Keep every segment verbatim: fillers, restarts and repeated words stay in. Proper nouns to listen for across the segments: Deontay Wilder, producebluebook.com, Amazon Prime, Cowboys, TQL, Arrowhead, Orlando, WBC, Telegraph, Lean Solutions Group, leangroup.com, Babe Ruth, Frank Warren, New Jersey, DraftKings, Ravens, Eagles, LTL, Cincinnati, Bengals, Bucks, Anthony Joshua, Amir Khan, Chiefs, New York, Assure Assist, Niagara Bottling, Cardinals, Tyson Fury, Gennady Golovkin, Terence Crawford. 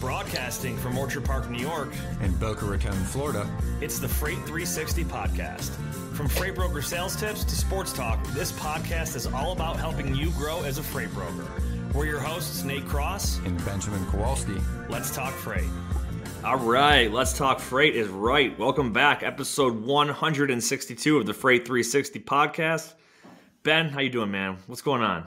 Broadcasting from Orchard Park, New York, and Boca Raton, Florida, it's the Freight three sixty podcast. From freight broker sales tips to sports talk, this podcast is all about helping you grow as a freight broker. We're your hosts, Nate Cross and Benjamin Kowalski. Let's talk freight. All right, let's talk freight is right. Welcome back, episode one sixty-two of the Freight three sixty podcast. Ben, how you doing, man? What's going on?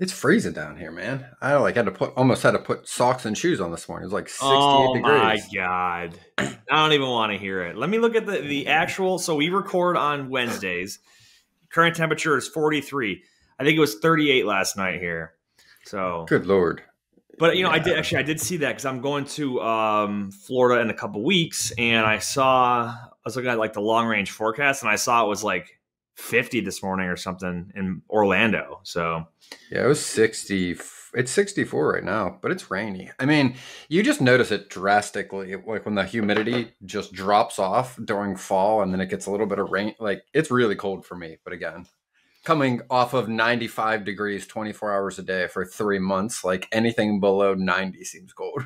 It's freezing down here, man. I like had to put almost had to put socks and shoes on this morning. It was like sixty-eight oh degrees. Oh my god! I don't even want to hear it. Let me look at the the actual. So we record on Wednesdays. Current temperature is forty-three. I think it was thirty-eight last night here. So good lord. But you know, yeah. I did actually I did see that because I'm going to um, Florida in a couple weeks, and I saw I was looking at like the long range forecast, and I saw it was like fifty this morning or something in Orlando. So yeah, it was sixty. It's sixty-four right now, but it's rainy. I mean, you just notice it drastically, like when the humidity just drops off during fall and then it gets a little bit of rain. Like it's really cold for me. But again, coming off of ninety-five degrees, twenty-four hours a day for three months, like anything below ninety seems cold.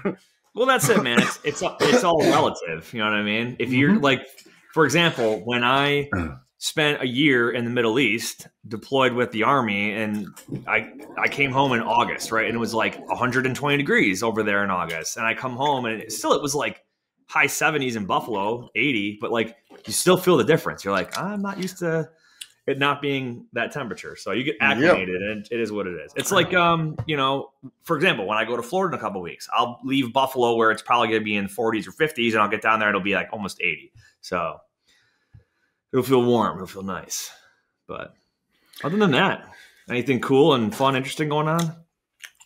Well, that's it, man. It's, it's, it's all relative. You know what I mean? If you're mm-hmm. like, for example, when I spent a year in the Middle East deployed with the army, and I I came home in August, right? And it was like one hundred twenty degrees over there in August. And I come home and it, still it was like high seventies in Buffalo, eighty, but like you still feel the difference. You're like, I'm not used to it not being that temperature. So you get acclimated yep. and it is what it is. It's like, um, you know, for example, when I go to Florida in a couple of weeks, I'll leave Buffalo where it's probably going to be in the forties or fifties, and I'll get down there and it'll be like almost eighty. So it'll feel warm. It'll feel nice. But other than that, anything cool and fun, interesting going on?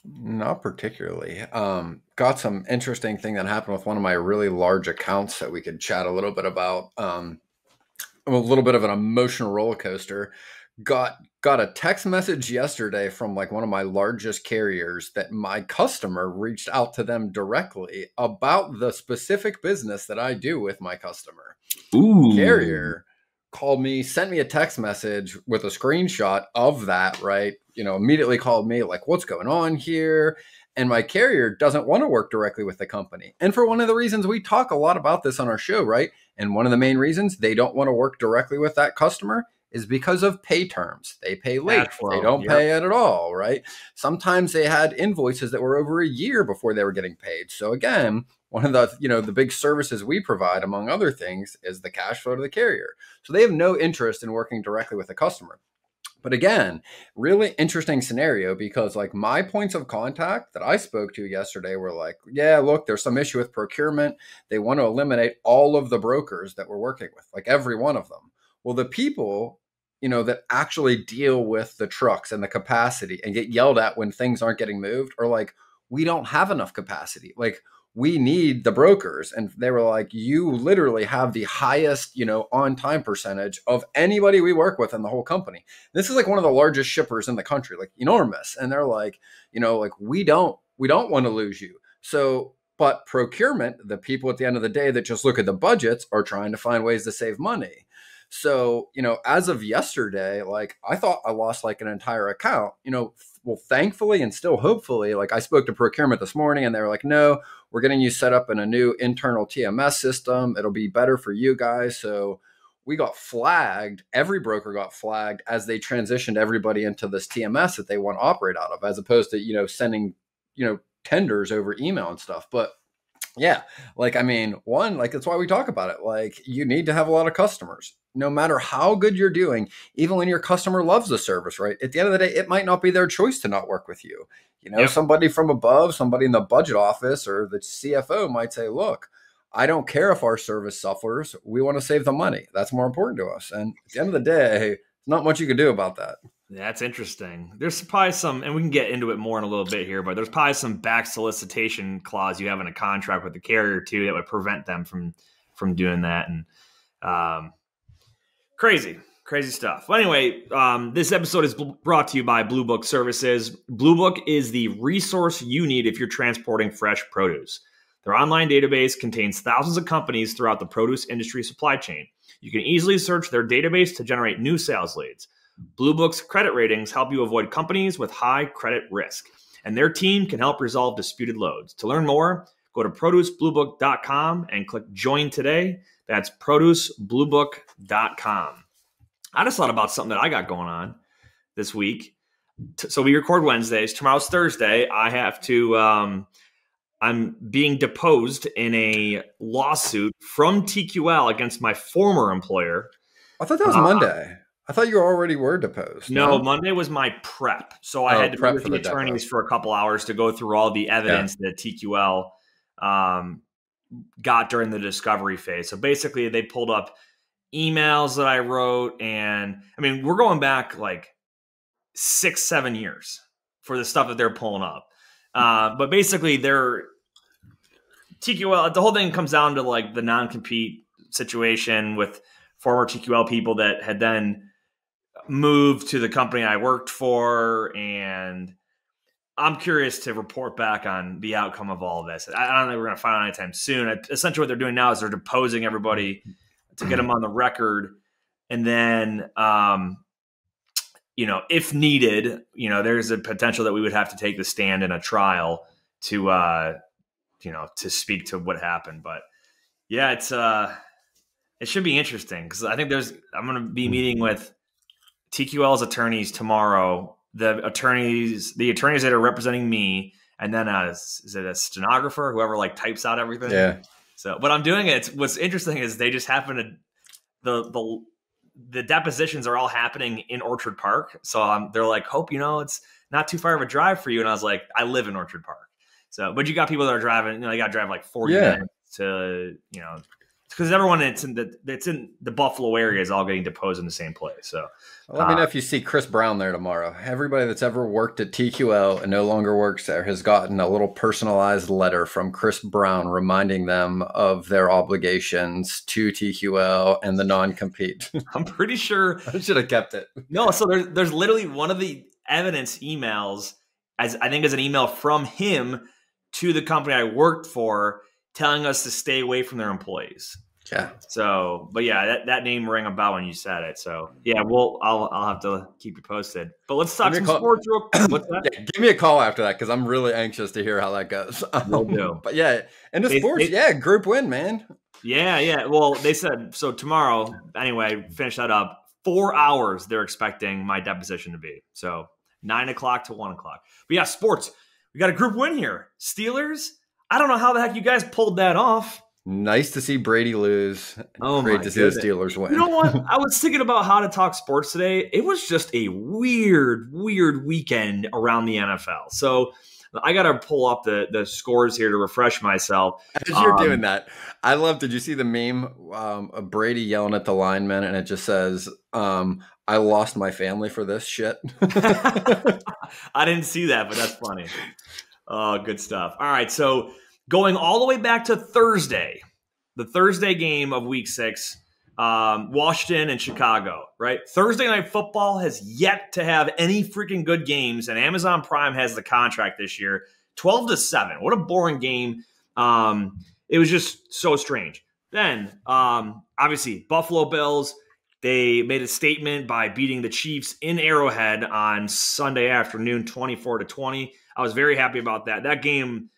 Not particularly. Um, got some interesting thing that happened with one of my really large accounts that we could chat a little bit about. Um, a little bit of an emotional roller coaster. Got got a text message yesterday from like one of my largest carriers that my customer reached out to them directly about the specific business that I do with my customer. Ooh. Carrier called me, sent me a text message with a screenshot of that, right? You know, immediately called me like, what's going on here? And my carrier doesn't want to work directly with the company. And for one of the reasons we talk a lot about this on our show, right? And one of the main reasons they don't want to work directly with that customer is because of pay terms. They pay late. They don't yep. pay it at all, right? Sometimes they had invoices that were over a year before they were getting paid. So again, one of the, you know, the big services we provide, among other things, is the cash flow to the carrier. So they have no interest in working directly with the customer. But again, really interesting scenario because like my points of contact that I spoke to yesterday were like, yeah, look, there's some issue with procurement. They want to eliminate all of the brokers that we're working with, like every one of them. Well, the people, you know, that actually deal with the trucks and the capacity and get yelled at when things aren't getting moved are like, we don't have enough capacity. Like, we need the brokers. And they were like, you literally have the highest, you know, on time percentage of anybody we work with in the whole company. This is like one of the largest shippers in the country, like enormous. And they're like, you know, like we don't, we don't want to lose you. So, but procurement, the people at the end of the day that just look at the budgets are trying to find ways to save money. So, you know, as of yesterday, like I thought I lost like an entire account, you know, well, thankfully, and still hopefully, like I spoke to procurement this morning and they were like, no, we're getting you set up in a new internal T M S system. It'll be better for you guys. So we got flagged. Every broker got flagged as they transitioned everybody into this T M S that they want to operate out of, as opposed to, you know, sending, you know, tenders over email and stuff. But yeah, like, I mean, one, like, that's why we talk about it. Like, you need to have a lot of customers, no matter how good you're doing, even when your customer loves the service, right? At the end of the day, it might not be their choice to not work with you. You know, yep. somebody from above, somebody in the budget office or the C F O might say, look, I don't care if our service suffers. We want to save the money. That's more important to us. And at the end of the day, there's not much you can do about that. That's interesting. There's probably some, and we can get into it more in a little bit here, but there's probably some back solicitation clause you have in a contract with the carrier too that would prevent them from from doing that. And um, crazy, crazy stuff. Well, anyway, um, this episode is brought to you by Blue Book Services. Blue Book is the resource you need if you're transporting fresh produce. Their online database contains thousands of companies throughout the produce industry supply chain. You can easily search their database to generate new sales leads. Blue Book's credit ratings help you avoid companies with high credit risk, and their team can help resolve disputed loads. To learn more, go to produce blue book dot com and click Join Today. That's produce blue book dot com. I just thought about something that I got going on this week. So we record Wednesdays. Tomorrow's Thursday. I have to, um, I'm being deposed in a lawsuit from T Q L against my former employer. I thought that was uh, Monday. I thought you already were deposed. No, no. Monday was my prep. So I oh, had to be with the, the attorneys depot. for a couple hours to go through all the evidence yeah. that T Q L um, got during the discovery phase. So basically they pulled up emails that I wrote. And I mean, we're going back like six, seven years for the stuff that they're pulling up. Uh, but basically they're T Q L, the whole thing comes down to like the non-compete situation with former T Q L people that had then moved to the company I worked for. And I'm curious to report back on the outcome of all of this. I don't think we're going to find out anytime soon. I, essentially what they're doing now is they're deposing everybody to get them on the record. And then, um, you know, if needed, you know, there's a potential that we would have to take the stand in a trial to, uh, you know, to speak to what happened. But yeah, it's, uh, it should be interesting because I think there's, I'm going to be meeting with T Q L's attorneys tomorrow, the attorneys, the attorneys that are representing me. And then uh, is it a stenographer, whoever like types out everything. Yeah. So, but I'm doing it. What's interesting is they just happen to, the, the, the depositions are all happening in Orchard Park. So um, they're like, hope, you know, it's not too far of a drive for you. And I was like, I live in Orchard Park. So, but you got people that are driving, you know, they got to drive like forty yeah. minutes to, you know, because everyone that's in the, that's in the Buffalo area is all getting deposed in the same place. So well, let uh, me know if you see Chris Brown there tomorrow. Everybody that's ever worked at T Q L and no longer works there has gotten a little personalized letter from Chris Brown reminding them of their obligations to T Q L and the non-compete. I'm pretty sure. I should have kept it. No, so there's, there's literally one of the evidence emails, as I think is an email from him to the company I worked for, telling us to stay away from their employees. Yeah. So, but yeah, that, that name rang a bell when you said it. So yeah, we'll, I'll, I'll have to keep you posted, but let's talk some sports real quick. What's that? Yeah, give me a call after that. Cause I'm really anxious to hear how that goes. Um, but yeah. And the they, sports, they, yeah. Group win, man. Yeah. Yeah. Well, they said, so tomorrow, anyway, finish that up. Four hours they're expecting my deposition to be. So nine o'clock to one o'clock, but yeah, sports, we got a group win here. Steelers. I don't know how the heck you guys pulled that off. Nice to see Brady lose. Oh, Great to see goodness. the Steelers win. You know what? I was thinking about how to talk sports today. It was just a weird, weird weekend around the N F L. So I got to pull up the, the scores here to refresh myself. As you're um, doing that, I love, did you see the meme um, of Brady yelling at the lineman and it just says, um, I lost my family for this shit? I didn't see that, but that's funny. Oh, good stuff. All right. So going all the way back to Thursday, the Thursday game of week six, um, Washington and Chicago, right? Thursday night football has yet to have any freaking good games, and Amazon Prime has the contract this year, twelve to seven. What a boring game. Um, it was just so strange. Then, um, obviously, Buffalo Bills, they made a statement by beating the Chiefs in Arrowhead on Sunday afternoon, twenty-four to twenty. I was very happy about that. That game,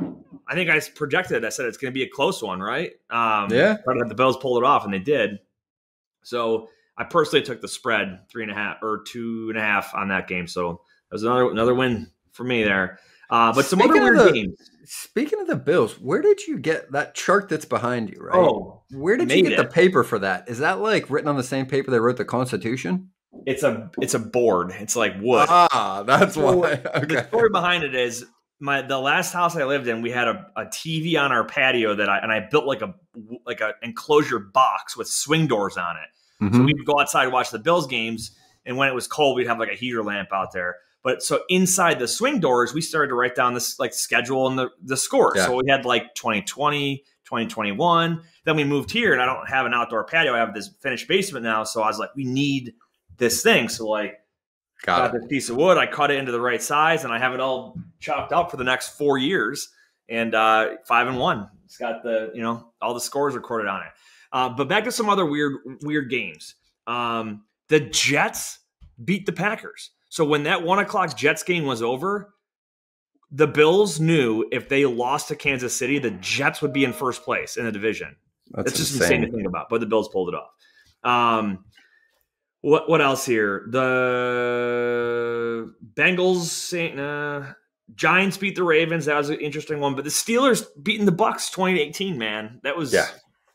I think I projected it. I said it's going to be a close one, right? Um, yeah. The Bills pulled it off, and they did. So I personally took the spread, three and a half or two and a half on that game. So that was another another win for me there. Uh, but some other weird games. Speaking of the Bills, where did you get that chart that's behind you, right? Oh, where did you get the paper for that? Is that like written on the same paper they wrote the Constitution? It's a it's a board. It's like wood. Ah, that's so why. Okay. The story behind it is my the last house I lived in, we had a, a T V on our patio that I and I built like a like an enclosure box with swing doors on it. Mm-hmm. So we'd go outside and watch the Bills games, and when it was cold, we'd have like a heater lamp out there. But so inside the swing doors, we started to write down this like schedule and the the score. Yeah. So we had like twenty twenty. twenty twenty-one. Then we moved here, and I don't have an outdoor patio. I have this finished basement now. So I was like, we need this thing. So like got, got this piece of wood. I cut it into the right size and I have it all chopped up for the next four years. and uh, five and one. It's got the, you know, all the scores recorded on it. Uh, but back to some other weird, weird games. Um, the Jets beat the Packers. So when that one o'clock Jets game was over, the Bills knew if they lost to Kansas City, the Jets would be in first place in the division. That's it's just insane. insane to think about, but the Bills pulled it off. Um, what what else here? The Bengals, uh, Giants beat the Ravens. That was an interesting one. But the Steelers beating the Bucks twenty to eighteen, man. That was yeah.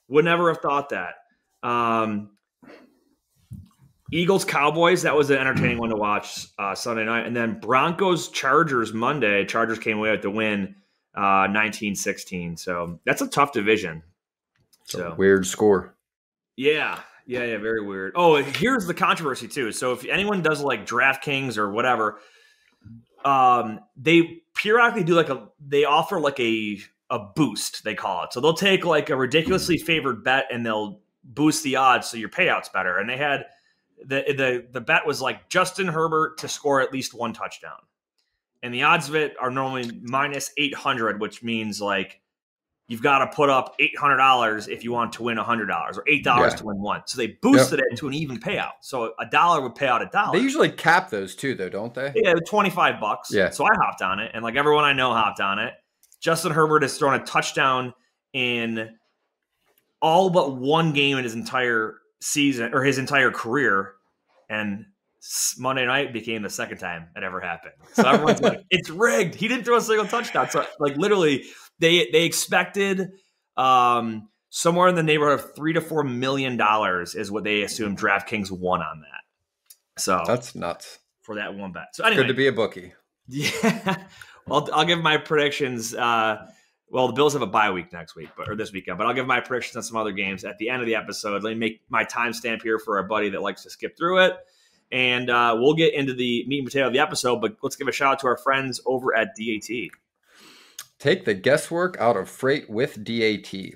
would never have thought that. Um, Eagles, Cowboys, that was an entertaining one to watch uh, Sunday night. And then Broncos, Chargers Monday. Chargers came away with the win, uh, nineteen sixteen. So that's a tough division. So weird score. Yeah, yeah, yeah, very weird. Oh, here's the controversy too. So if anyone does like DraftKings or whatever, um, they periodically do like a they offer like a a boost, they call it. So they'll take like a ridiculously favored bet and they'll boost the odds so your payout's better. And they had the the the bet was like Justin Herbert to score at least one touchdown. And the odds of it are normally minus eight hundred, which means like you've got to put up eight hundred dollars if you want to win one hundred dollars or eight dollars yeah. to win one. So they boosted yep. it to an even payout. So a dollar would pay out a dollar. They usually cap those too, though, don't they? Yeah, twenty-five bucks. Yeah. So I hopped on it, and like everyone I know hopped on it. Justin Herbert has thrown a touchdown in all but one game in his entire season or his entire career, and Monday night became the second time it ever happened. So everyone's like, it's rigged. He didn't throw a single touchdown. So like literally – They they expected um, somewhere in the neighborhood of three to four million dollars is what they assumed DraftKings won on that. So that's nuts for that one bet. So anyway, good to be a bookie. Yeah, well, I'll give my predictions. Uh, well, the Bills have a bye week next week, but or this weekend. But I'll give my predictions on some other games at the end of the episode. Let me make my timestamp here for our buddy that likes to skip through it, and uh, we'll get into the meat and potato of the episode. But let's give a shout out to our friends over at D A T. Take the guesswork out of freight with D A T.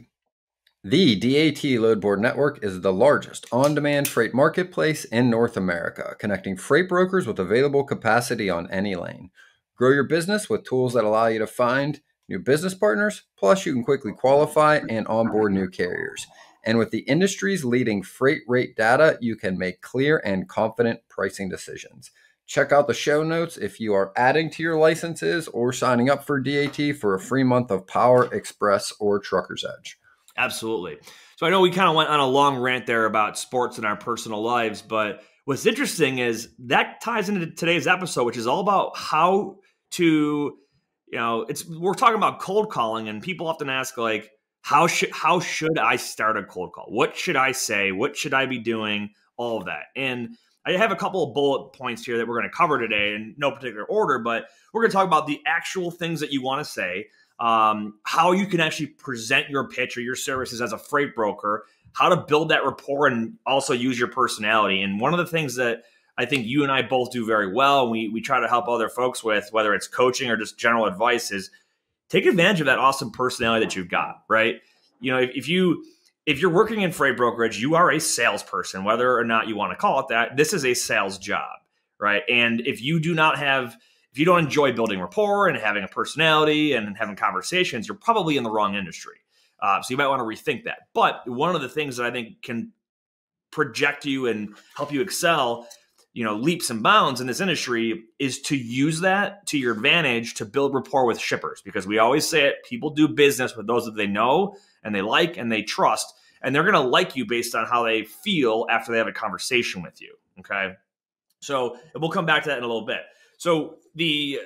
The D A T Load Board Network is the largest on-demand freight marketplace in North America, connecting freight brokers with available capacity on any lane. Grow your business with tools that allow you to find new business partners, plus you can quickly qualify and onboard new carriers. And with the industry's leading freight rate data, you can make clear and confident pricing decisions. Check out the show notes if you are adding to your licenses or signing up for D A T for a free month of Power Express or Trucker's Edge. Absolutely. So I know we kind of went on a long rant there about sports and our personal lives, but what's interesting is that ties into today's episode, which is all about how to, you know, it's we're talking about cold calling, and people often ask like, how should how should I start a cold call? What should I say? What should I be doing? All of that. And I have a couple of bullet points here that we're going to cover today in no particular order, but we're going to talk about the actual things that you want to say, um, how you can actually present your pitch or your services as a freight broker, how to build that rapport and also use your personality. And one of the things that I think you and I both do very well, and we, we try to help other folks with, whether it's coaching or just general advice, is take advantage of that awesome personality that you've got, right? You know, if, if you... If you're working in freight brokerage, you are a salesperson, whether or not you want to call it that. This is a sales job, right? And if you do not have, if you don't enjoy building rapport and having a personality and having conversations, you're probably in the wrong industry. Uh, so you might want to rethink that. But one of the things that I think can project you and help you excel, you know, leaps and bounds in this industry is to use that to your advantage to build rapport with shippers. Because we always say it, people do business with those that they know and they like and they trust, and they're going to like you based on how they feel after they have a conversation with you, okay? So we'll come back to that in a little bit. So the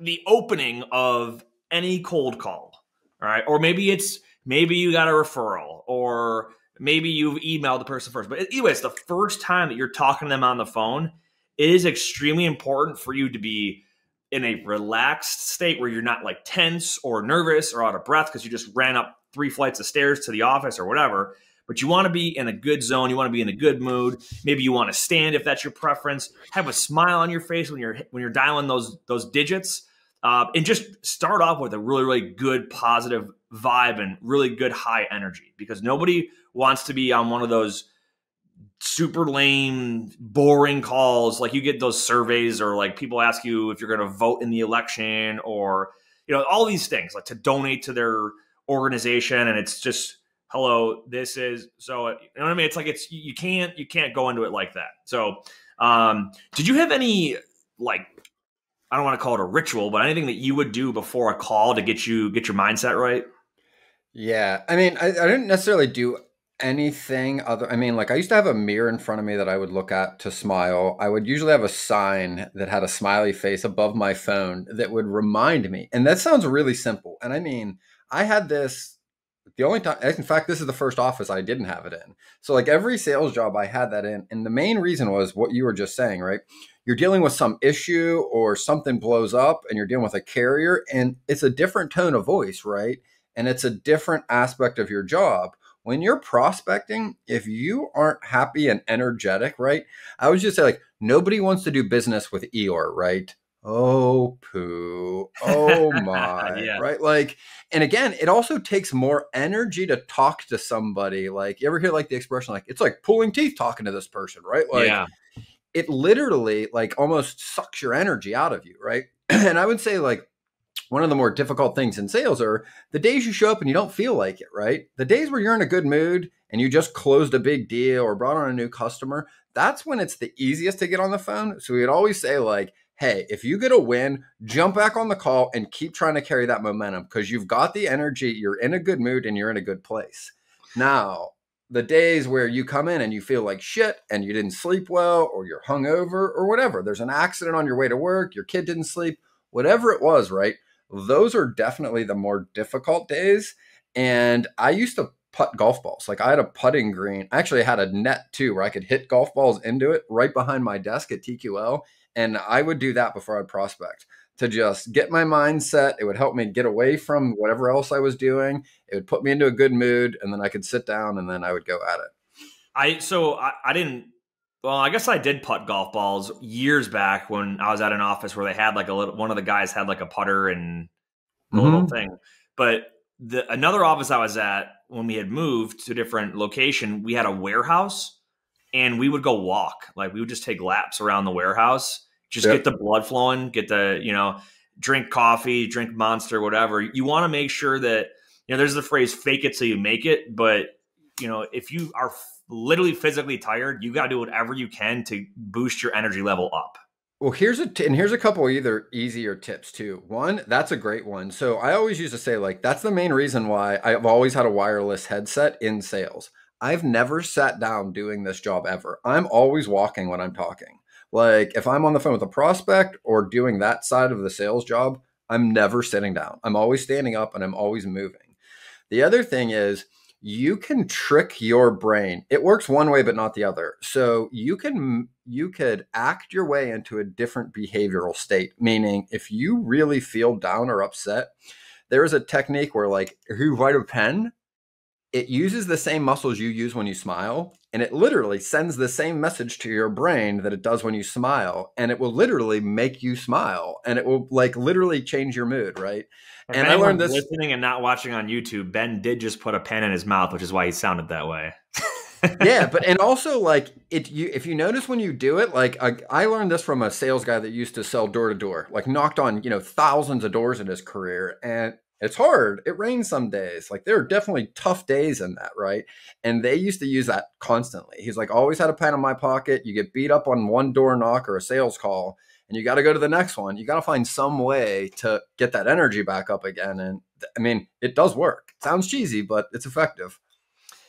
the opening of any cold call, all right? Or maybe it's, maybe you got a referral, or maybe you've emailed the person first. But anyway, it's the first time that you're talking to them on the phone. It is extremely important for you to be in a relaxed state where you're not like tense or nervous or out of breath because you just ran up three flights of stairs to the office or whatever. But you want to be in a good zone. You want to be in a good mood. Maybe you want to stand if that's your preference. Have a smile on your face when you're when you're dialing those those digits. Uh, and just start off with a really, really good positive vibe and really good high energy, because nobody wants to be on one of those super lame, boring calls. Like you get those surveys or like people ask you if you're going to vote in the election, or you know, all these things, like to donate to their organization. And it's just, hello, this is, so, you know what I mean? It's like, it's, you can't, you can't go into it like that. So um, did you have any, like, I don't want to call it a ritual, but anything that you would do before a call to get you, get your mindset right? Yeah. I mean, I, I didn't necessarily do anything other. I mean, like I used to have a mirror in front of me that I would look at to smile. I would usually have a sign that had a smiley face above my phone that would remind me. And that sounds really simple. And I mean, I had this the only time, in fact, this is the first office I didn't have it in. So like every sales job I had that in. And the main reason was what you were just saying, right? You're dealing with some issue or something blows up and you're dealing with a carrier and it's a different tone of voice, right? And it's a different aspect of your job. When you're prospecting, if you aren't happy and energetic, right? I would just say like, nobody wants to do business with Eeyore, right? Oh, poo. Oh my, yeah. Right? Like, and again, it also takes more energy to talk to somebody. Like you ever hear like the expression, like it's like pulling teeth talking to this person, right? Like yeah. It literally like almost sucks your energy out of you. Right. And I would say like, one of the more difficult things in sales are the days you show up and you don't feel like it, right? The days where you're in a good mood and you just closed a big deal or brought on a new customer, that's when it's the easiest to get on the phone. So we'd always say like, hey, if you get a win, jump back on the call and keep trying to carry that momentum because you've got the energy, you're in a good mood and you're in a good place. Now, the days where you come in and you feel like shit and you didn't sleep well or you're hungover or whatever, there's an accident on your way to work, your kid didn't sleep, whatever it was, right? Those are definitely the more difficult days. And I used to putt golf balls. Like I had a putting green. I actually had a net too, where I could hit golf balls into it right behind my desk at T Q L. And I would do that before I'd prospect to just get my mindset. It would help me get away from whatever else I was doing. It would put me into a good mood and then I could sit down and then I would go at it. I, so I, I didn't, well, I guess I did putt golf balls years back when I was at an office where they had like a little, one of the guys had like a putter and a mm-hmm. little thing. But the, another office I was at when we had moved to a different location, we had a warehouse and we would go walk. Like we would just take laps around the warehouse, just yep. get the blood flowing, get the, you know, drink coffee, drink Monster, whatever. You want to make sure that, you know, there's the phrase fake it till you make it. But, you know, if you are literally physically tired, you got to do whatever you can to boost your energy level up. Well, here's a, t and here's a couple either easier tips too. One, that's a great one. So I always used to say like, that's the main reason why I've always had a wireless headset in sales. I've never sat down doing this job ever. I'm always walking when I'm talking. Like if I'm on the phone with a prospect or doing that side of the sales job, I'm never sitting down. I'm always standing up and I'm always moving. The other thing is, you can trick your brain. It works one way, but not the other. So you can, you could act your way into a different behavioral state. Meaning if you really feel down or upset, there is a technique where like, if you write a pen, it uses the same muscles you use when you smile. And it literally sends the same message to your brain that it does when you smile. And it will literally make you smile. And it will like literally change your mood, right? If and I learned this listening and not watching on YouTube, Ben did just put a pen in his mouth, which is why he sounded that way. Yeah. But, and also like it, you, if you notice when you do it, like I, I learned this from a sales guy that used to sell door to door, like knocked on, you know, thousands of doors in his career. And it's hard. It rains some days. Like there are definitely tough days in that. Right. And they used to use that constantly. He's like, always had a pen in my pocket. You get beat up on one door knock or a sales call. And you got to go to the next one. You got to find some way to get that energy back up again. And I mean, it does work. It sounds cheesy, but it's effective.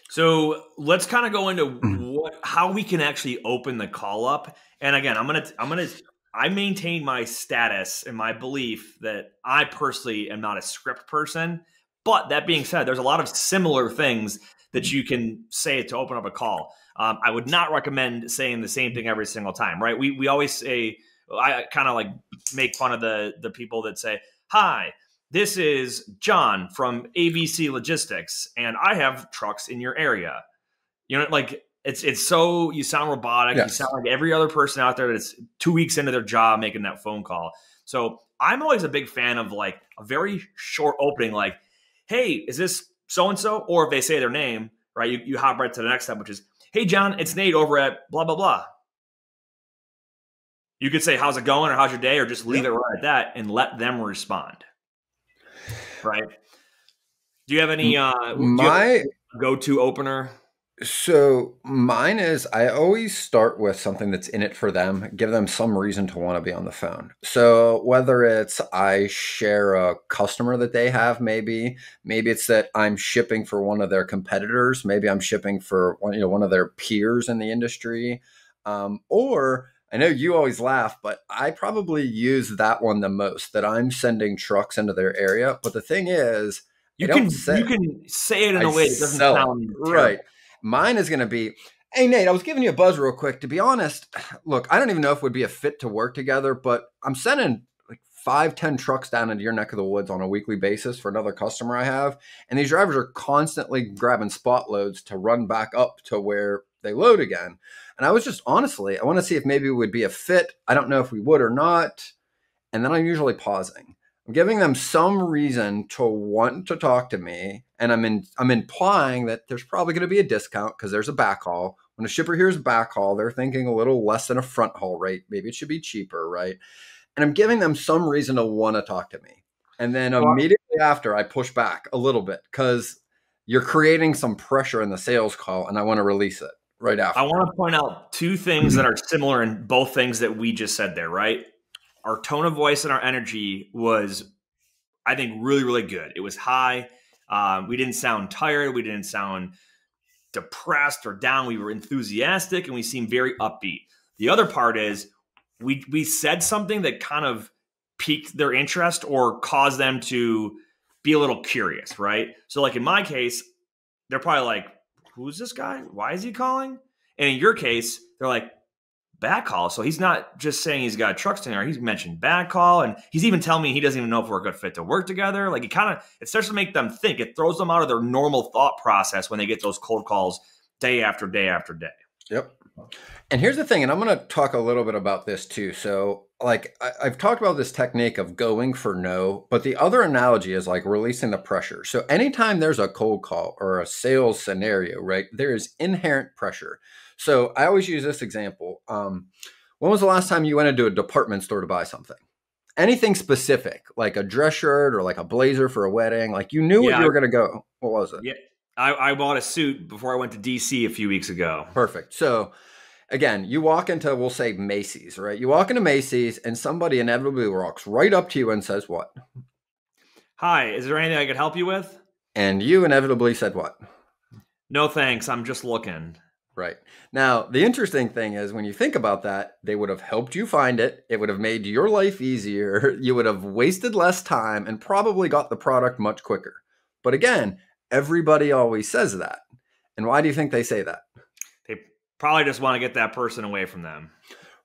So let's kind of go into what, how we can actually open the call up. And again, I'm going to, I'm going to, I maintain my status and my belief that I personally am not a script person. But that being said, there's a lot of similar things that you can say to open up a call. Um, I would not recommend saying the same thing every single time, right? We, we always say, I kind of like make fun of the the people that say, hi, this is John from A B C Logistics, and I have trucks in your area. You know, like it's it's so you sound robotic. Yes. You sound like every other person out there that's two weeks into their job making that phone call. So I'm always a big fan of like a very short opening, like, hey, is this so-and-so? Or if they say their name, right, you, you hop right to the next step, which is, hey, John, it's Nate over at blah, blah, blah. You could say, how's it going? Or how's your day? Or just leave yeah. it right at that and let them respond. right? Do you have any uh, my go-to opener? So mine is, I always start with something that's in it for them, give them some reason to want to be on the phone. So whether it's I share a customer that they have, maybe, maybe it's that I'm shipping for one of their competitors, maybe I'm shipping for one, you know, one of their peers in the industry, um, or I know you always laugh, but I probably use that one the most, that I'm sending trucks into their area. But the thing is, you can say, you can say it in a way that doesn't sound right. Mine is going to be, hey, Nate, I was giving you a buzz real quick. To be honest, look, I don't even know if we'd be a fit to work together, but I'm sending like five, ten trucks down into your neck of the woods on a weekly basis for another customer I have. And these drivers are constantly grabbing spot loads to run back up to where they load again. And I was just, honestly, I want to see if maybe we'd be a fit. I don't know if we would or not. And then I'm usually pausing. I'm giving them some reason to want to talk to me, and I'm in, I'm implying that there's probably going to be a discount because there's a backhaul. When a shipper hears backhaul, they're thinking a little less than a front haul rate. Maybe it should be cheaper, right? And I'm giving them some reason to want to talk to me. And then immediately after, I push back a little bit because you're creating some pressure in the sales call, and I want to release it right after. I want to point out two things that are similar in both things that we just said there, right? Our tone of voice and our energy was, I think, really, really good. It was high. Um, we didn't sound tired. We didn't sound depressed or down. We were enthusiastic and we seemed very upbeat. The other part is we we said something that kind of piqued their interest or caused them to be a little curious, right? So like in my case, they're probably like, who's this guy? Why is he calling? And in your case, they're like, backhaul. So he's not just saying he's got trucks to there. He's mentioned backhaul, and he's even telling me he doesn't even know if we're a good fit to work together. Like it kind of, it starts to make them think. It throws them out of their normal thought process when they get those cold calls day after day after day. Yep. And here's the thing, and I'm going to talk a little bit about this too. So like I, I've talked about this technique of going for no, but the other analogy is like releasing the pressure. So anytime there's a cold call or a sales scenario, right, there is inherent pressure. So I always use this example. Um, when was the last time you went into a department store to buy something? Anything specific, like a dress shirt or like a blazer for a wedding? Like you knew yeah, where you were going to go. What was it? Yeah, I, I bought a suit before I went to D C a few weeks ago. Perfect. So again, you walk into, we'll say Macy's, right? You walk into Macy's and somebody inevitably walks right up to you and says what? Hi, is there anything I could help you with? And you inevitably said what? No, thanks. I'm just looking. Right. Now, the interesting thing is when you think about that, they would have helped you find it. It would have made your life easier. You would have wasted less time and probably got the product much quicker. But again, everybody always says that. And why do you think they say that? They probably just want to get that person away from them.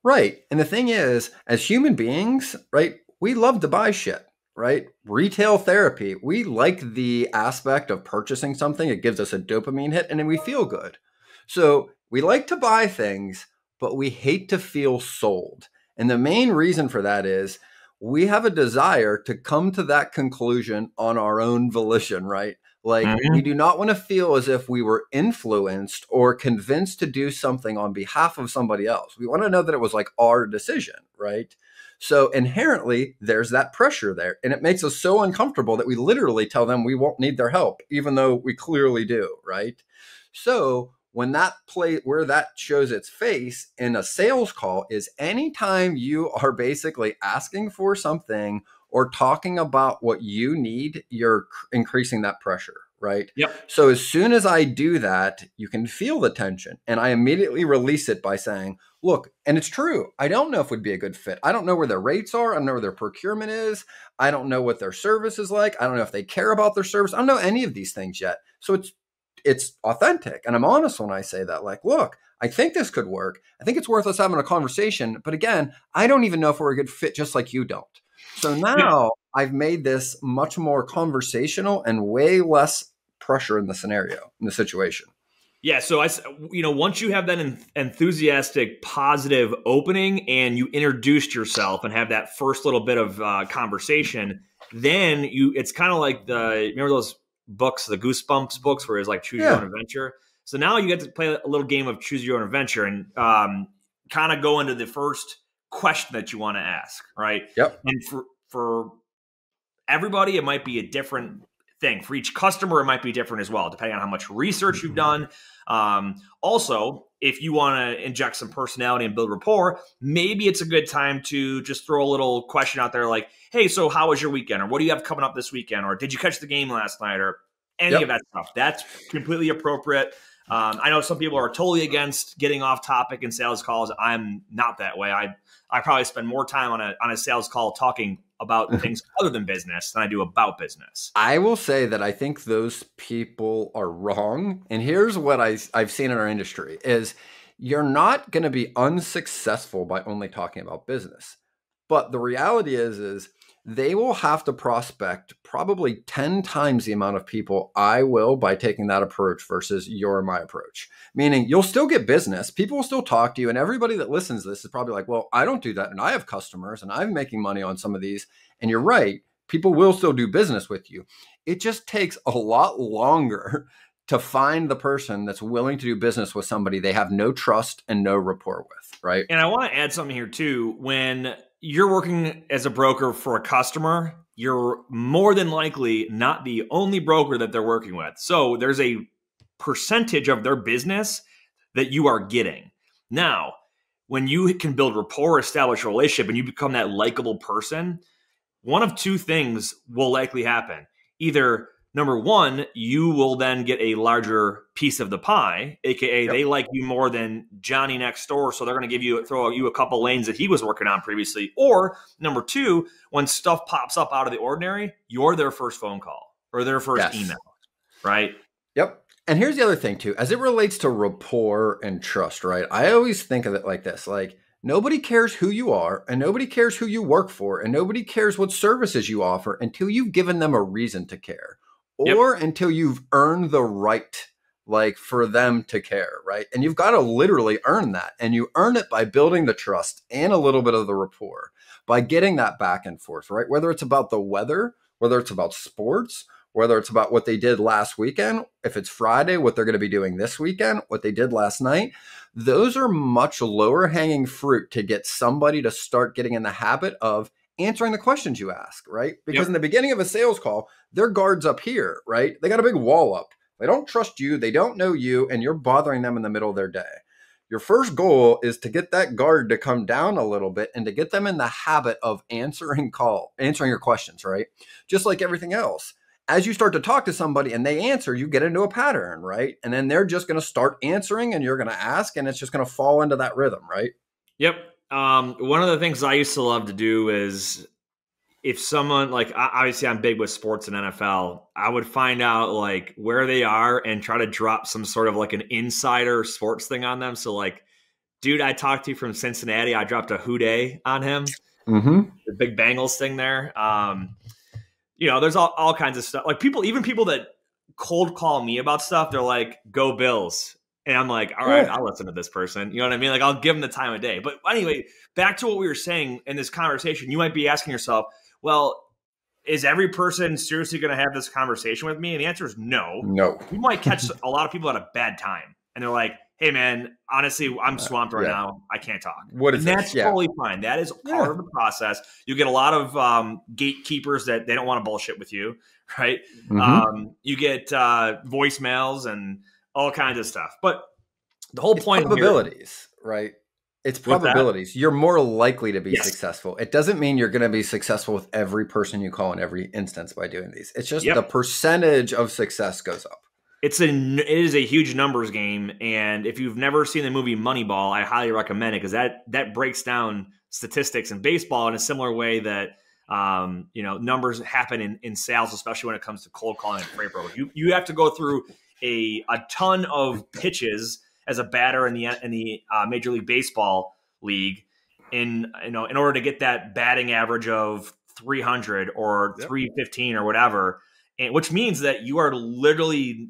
Right. And the thing is, as human beings, right, we love to buy shit. Right? Retail therapy. We like the aspect of purchasing something. It gives us a dopamine hit and then we feel good. So we like to buy things, but we hate to feel sold. And the main reason for that is we have a desire to come to that conclusion on our own volition, right? Like mm-hmm. we do not want to feel as if we were influenced or convinced to do something on behalf of somebody else. We want to know that it was like our decision, right? So inherently there's that pressure there, and it makes us so uncomfortable that we literally tell them we won't need their help, even though we clearly do, right? So when that play, where that shows its face in a sales call is anytime you are basically asking for something or talking about what you need, you're increasing that pressure, right? Yep. So as soon as I do that, you can feel the tension, and I immediately release it by saying, look, and it's true, I don't know if we'd be a good fit. I don't know where their rates are. I don't know where their procurement is. I don't know what their service is like. I don't know if they care about their service. I don't know any of these things yet. So it's It's authentic. And I'm honest when I say that, like, look, I think this could work. I think it's worth us having a conversation. But again, I don't even know if we're a good fit, just like you don't. So now yeah. I've made this much more conversational and way less pressure in the scenario, in the situation. Yeah. So, I, you know, once you have that en- enthusiastic, positive opening and you introduced yourself and have that first little bit of uh, conversation, then you, it's kind of like the, remember those books, the Goosebumps books, where it's like choose yeah. your own adventure. So now you get to play a little game of choose your own adventure and um, kind of go into the first question that you want to ask, right? Yep. And for for everybody, it might be a different thing. For each customer, it might be different as well, depending on how much research you've done. Um, also, if you want to inject some personality and build rapport, maybe it's a good time to just throw a little question out there like, hey, so how was your weekend? Or what do you have coming up this weekend? Or did you catch the game last night? Or any yep. of that stuff. That's completely appropriate. Um, I know some people are totally against getting off topic in sales calls. I'm not that way. I I probably spend more time on a on a sales call talking about things other than business than I do about business. I will say that I think those people are wrong. And here's what I, I've seen in our industry is you're not going to be unsuccessful by only talking about business. But the reality is, is they will have to prospect probably ten times the amount of people I will by taking that approach versus your and my approach. Meaning you'll still get business. People will still talk to you. And everybody that listens to this is probably like, well, I don't do that. And I have customers and I'm making money on some of these. And you're right. People will still do business with you. It just takes a lot longer to find the person that's willing to do business with somebody they have no trust and no rapport with, right? And I want to add something here too. When you're working as a broker for a customer, you're more than likely not the only broker that they're working with. So there's a percentage of their business that you are getting. Now, when you can build rapport, establish a relationship, and you become that likable person, one of two things will likely happen. Either number one, you will then get a larger piece of the pie, aka yep. they like you more than Johnny next door, so they're going to give you throw you a couple lanes that he was working on previously. Or number two, when stuff pops up out of the ordinary, you're their first phone call or their first yes. email, right? Yep. And here's the other thing too, as it relates to rapport and trust, right? I always think of it like this, like nobody cares who you are and nobody cares who you work for and nobody cares what services you offer until you've given them a reason to care. Or yep. until you've earned the right, like for them to care, right? And you've got to literally earn that. And you earn it by building the trust and a little bit of the rapport, by getting that back and forth, right? Whether it's about the weather, whether it's about sports, whether it's about what they did last weekend, if it's Friday, what they're going to be doing this weekend, what they did last night, those are much lower hanging fruit to get somebody to start getting in the habit of answering the questions you ask, right? Because yep. in the beginning of a sales call, their guard's up here, right? They got a big wall up. They don't trust you. They don't know you. And you're bothering them in the middle of their day. Your first goal is to get that guard to come down a little bit and to get them in the habit of answering call, answering your questions, right? Just like everything else. As you start to talk to somebody and they answer, you get into a pattern, right? And then they're just going to start answering and you're going to ask and it's just going to fall into that rhythm, right? Yep. Um, one of the things I used to love to do is if someone like, obviously I'm big with sports and N F L, I would find out like where they are and try to drop some sort of like an insider sports thing on them. So like, dude, I talked to you from Cincinnati. I dropped a who day on him, mm-hmm. the big Bengals thing there. Um, you know, there's all, all kinds of stuff. Like people, even people that cold call me about stuff, they're like, go Bills. And I'm like, all right, I'll listen to this person. You know what I mean? Like, I'll give them the time of day. But anyway, back to what we were saying in this conversation, you might be asking yourself, well, is every person seriously going to have this conversation with me? And the answer is no. No. You might catch a lot of people at a bad time. And they're like, hey, man, honestly, I'm swamped right yeah. now. I can't talk. What is and that's yeah. totally fine. That is yeah. part of the process. You get a lot of um, gatekeepers that they don't want to bullshit with you, right? Mm-hmm. um, you get uh, voicemails and all kinds of stuff. But the whole it's point probabilities, here, right? It's probabilities. You're more likely to be yes. successful. It doesn't mean you're going to be successful with every person you call in every instance by doing these. It's just yep. the percentage of success goes up. It's a, it is a huge numbers game. And if you've never seen the movie Moneyball, I highly recommend it because that, that breaks down statistics in baseball in a similar way that um, you know, numbers happen in, in sales, especially when it comes to cold calling and freight broker. You, you have to go through A, a ton of pitches as a batter in the in the uh, Major League Baseball league in you know in order to get that batting average of three hundred or yep. three fifteen or whatever, and which means that you are literally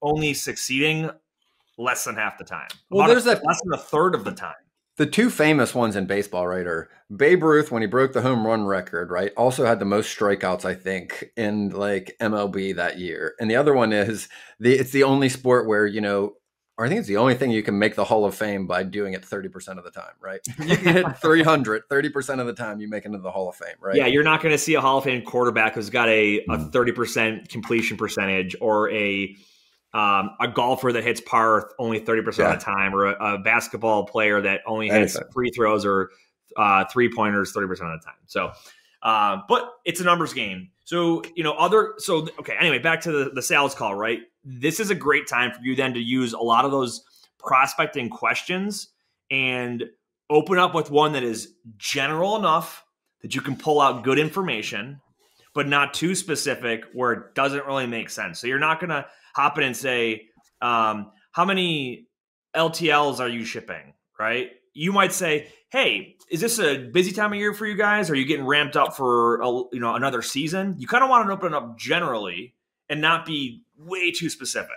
only succeeding less than half the time. Well, About there's a, that less than a third of the time. The two famous ones in baseball, right, are Babe Ruth when he broke the home run record, right? Also had the most strikeouts, I think, in like M L B that year. And the other one is the it's the only sport where, you know, I think it's the only thing you can make the Hall of Fame by doing it thirty percent of the time, right? You can hit three hundred, thirty percent of the time you make it into the Hall of Fame, right? Yeah, you're not going to see a Hall of Fame quarterback who's got a, a thirty percent completion percentage, or a um, a golfer that hits par only thirty percent yeah. of the time, or a, a basketball player that only hits Anything. free throws or uh, three-pointers thirty percent of the time. So, uh, but it's a numbers game. So, you know, other, so, okay, anyway, back to the, the sales call, right? This is a great time for you then to use a lot of those prospecting questions and open up with one that is general enough that you can pull out good information, but not too specific where it doesn't really make sense. So you're not going to hop in and say, um, how many L T Ls are you shipping, right? You might say, hey, is this a busy time of year for you guys? Are you getting ramped up for a, you know, another season? You kind of want to open up generally and not be way too specific.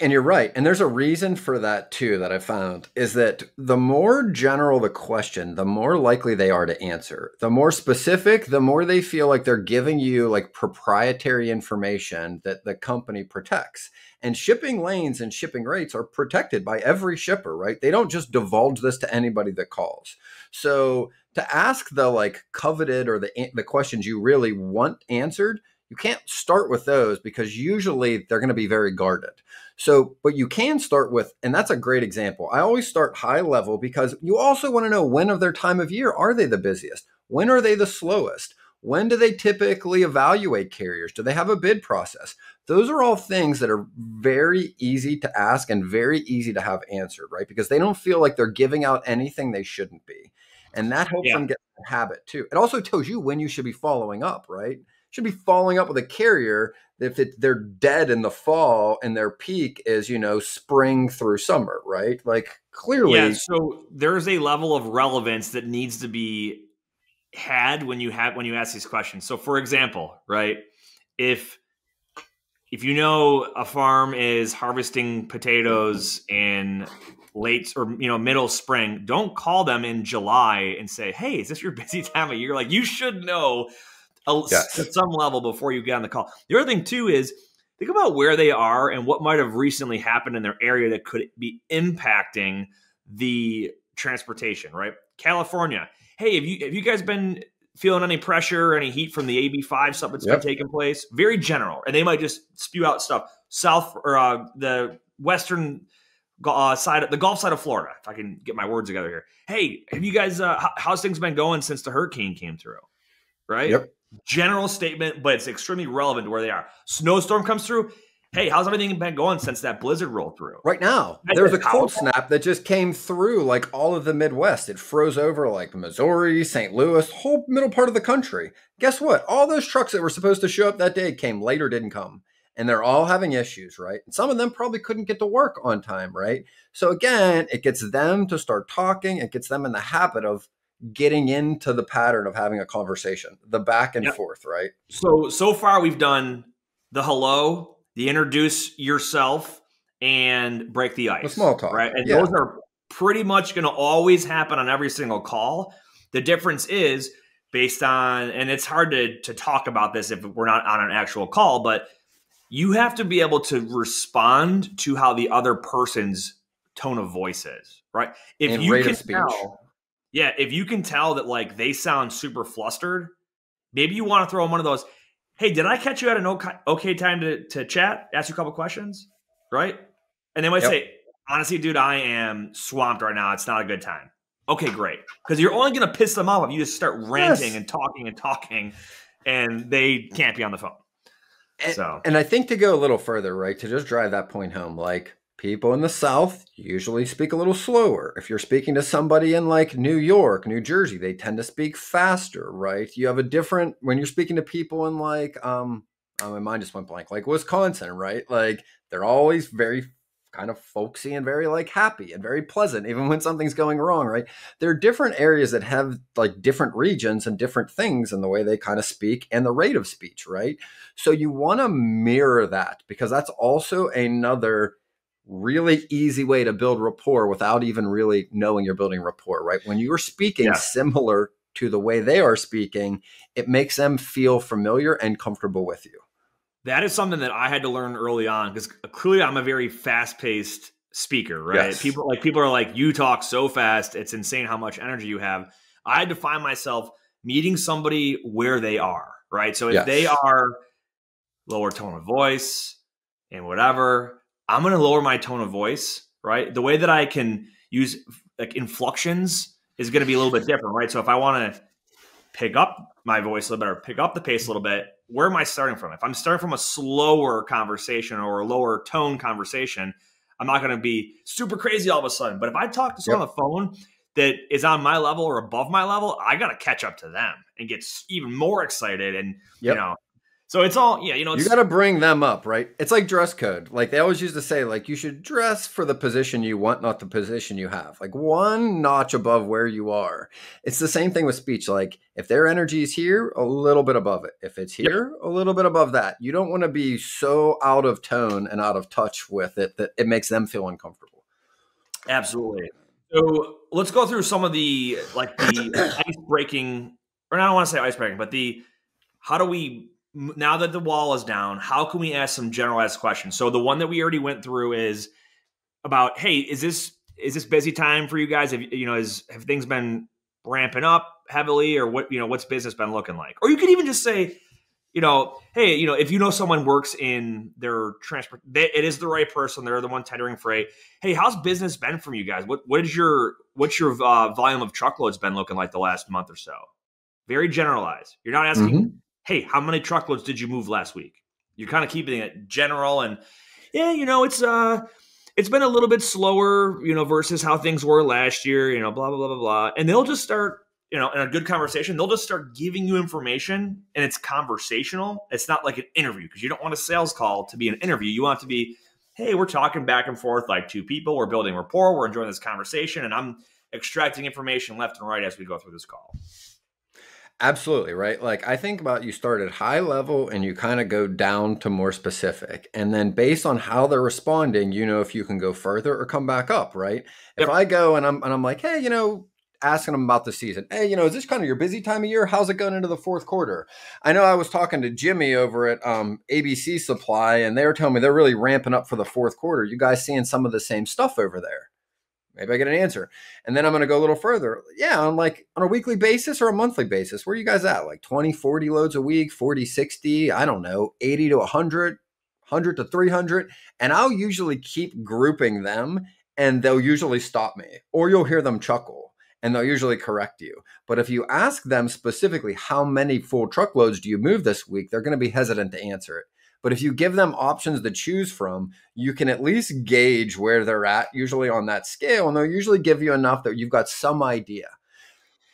And you're right. And there's a reason for that too, that I found, is that the more general the question, the more likely they are to answer. The more specific, the more they feel like they're giving you like proprietary information that the company protects. And shipping lanes and shipping rates are protected by every shipper, right? They don't just divulge this to anybody that calls. So to ask the like coveted or the the questions you really want answered, you can't start with those because usually they're going to be very guarded. So, but you can start with, and that's a great example. I always start high level because you also want to know when of their time of year are they the busiest? When are they the slowest? When do they typically evaluate carriers? Do they have a bid process? Those are all things that are very easy to ask and very easy to have answered, right? Because they don't feel like they're giving out anything they shouldn't be. And that helps yeah. them get the habit too. It also tells you when you should be following up, right? Should be following up with a carrier if it, they're dead in the fall and their peak is, you know, spring through summer, right? Like clearly. Yeah, so there's a level of relevance that needs to be had when you have, when you ask these questions. So for example, right, if, if you know a farm is harvesting potatoes in late or, you know, middle spring, don't call them in July and say, hey, is this your busy time of year? Like you should know A, yes. at some level before you get on the call. The other thing too is think about where they are and what might have recently happened in their area that could be impacting the transportation, right? California. Hey, have you have you guys been feeling any pressure, any heat from the A B five stuff that's yep. been taking place? Very general. And they might just spew out stuff. South or uh, the western uh, side, of, the Gulf side of Florida, if I can get my words together here. Hey, have you guys, uh, how's things been going since the hurricane came through, right? Yep. General statement, but it's extremely relevant to where they are. Snowstorm comes through. Hey, how's everything been going since that blizzard rolled through? Right now, there's a cold snap that just came through like all of the Midwest. It froze over like Missouri, Saint Louis, whole middle part of the country. Guess what? All those trucks that were supposed to show up that day came later, didn't come. And they're all having issues, right? And some of them probably couldn't get to work on time, right? So again, it gets them to start talking. It gets them in the habit of getting into the pattern of having a conversation, the back and yep. forth, right? So, so far we've done the hello, the introduce yourself, and break the ice. The small talk. Right? And yeah. those are pretty much going to always happen on every single call. The difference is based on, and it's hard to, to talk about this if we're not on an actual call, but you have to be able to respond to how the other person's tone of voice is, right? If and you rate can of speech. Tell, Yeah, if you can tell that like they sound super flustered, maybe you want to throw in one of those, hey, did I catch you at an okay, okay time to, to chat, ask you a couple questions, right? And they might yep. say, honestly, dude, I am swamped right now. It's not a good time. Okay, great. Because you're only going to piss them off if you just start ranting yes. and talking and talking and they can't be on the phone. And, so. and I think to go a little further, right, to just drive that point home, like, people in the South usually speak a little slower. If you're speaking to somebody in like New York, New Jersey, they tend to speak faster, right? You have a different, when you're speaking to people in like, um, oh, my mind just went blank, like Wisconsin, right? Like they're always very kind of folksy and very like happy and very pleasant, even when something's going wrong, right? There are different areas that have like different regions and different things in the way they kind of speak and the rate of speech, right? So you want to mirror that because that's also another really easy way to build rapport without even really knowing you're building rapport, right? When you're speaking yeah. similar to the way they are speaking, it makes them feel familiar and comfortable with you. That is something that I had to learn early on because clearly I'm a very fast-paced speaker, right? Yes. People like people are like, you talk so fast. It's insane how much energy you have. I define myself meeting somebody where they are, right? So if yes. they are lower tone of voice and whatever, I'm going to lower my tone of voice, right? The way that I can use like inflections is going to be a little bit different, right? So if I want to pick up my voice a little bit or pick up the pace a little bit, where am I starting from? If I'm starting from a slower conversation or a lower tone conversation, I'm not going to be super crazy all of a sudden. But if I talk to someone yep. on the phone that is on my level or above my level, I got to catch up to them and get even more excited. And, yep. you know, so it's all, yeah, you know, it's, you got to bring them up, right? It's like dress code. Like they always used to say, like, you should dress for the position you want, not the position you have, like one notch above where you are. It's the same thing with speech. Like if their energy is here, a little bit above it. If it's here, yep. a little bit above that. You don't want to be so out of tone and out of touch with it that it makes them feel uncomfortable. Absolutely. So let's go through some of the, like the ice breaking, or I don't want to say ice breaking, but the, how do we, now that the wall is down, how can we ask some generalized questions? So the one that we already went through is about, hey, is this, is this busy time for you guys? Have, you know, is, have things been ramping up heavily or what, you know, what's business been looking like? Or you could even just say, you know, hey, you know, if you know someone works in their transport, they, it is the right person. They're the one tendering freight. Hey, how's business been from you guys? What, what is your, what's your uh, volume of truckloads been looking like the last month or so? Very generalized. You're not asking, mm-hmm. hey, how many truckloads did you move last week? You're kind of keeping it general and yeah, you know, it's, uh, it's been a little bit slower, you know, versus how things were last year, you know, blah, blah, blah, blah, blah. And they'll just start, you know, in a good conversation, they'll just start giving you information and it's conversational. It's not like an interview because you don't want a sales call to be an interview. You want it to be, hey, we're talking back and forth like two people. We're building rapport. We're enjoying this conversation. And I'm extracting information left and right as we go through this call. Absolutely, right? Like I think about you start at high level and you kind of go down to more specific. And then based on how they're responding, you know, if you can go further or come back up, right? Yep. If I go and I'm, and I'm like, hey, you know, asking them about the season. Hey, you know, is this kind of your busy time of year? How's it going into the fourth quarter? I know I was talking to Jimmy over at um, A B C Supply, and they were telling me they're really ramping up for the fourth quarter. You guys seeing some of the same stuff over there? Maybe I get an answer. And then I'm going to go a little further. Yeah, on like on a weekly basis or a monthly basis, where are you guys at? Like twenty, forty loads a week, forty, sixty, I don't know, eighty to one hundred, one hundred to three hundred. And I'll usually keep grouping them, and they'll usually stop me. Or you'll hear them chuckle. And they'll usually correct you. But if you ask them specifically, how many full truckloads do you move this week? They're going to be hesitant to answer it. But if you give them options to choose from, you can at least gauge where they're at, usually on that scale. And they'll usually give you enough that you've got some idea.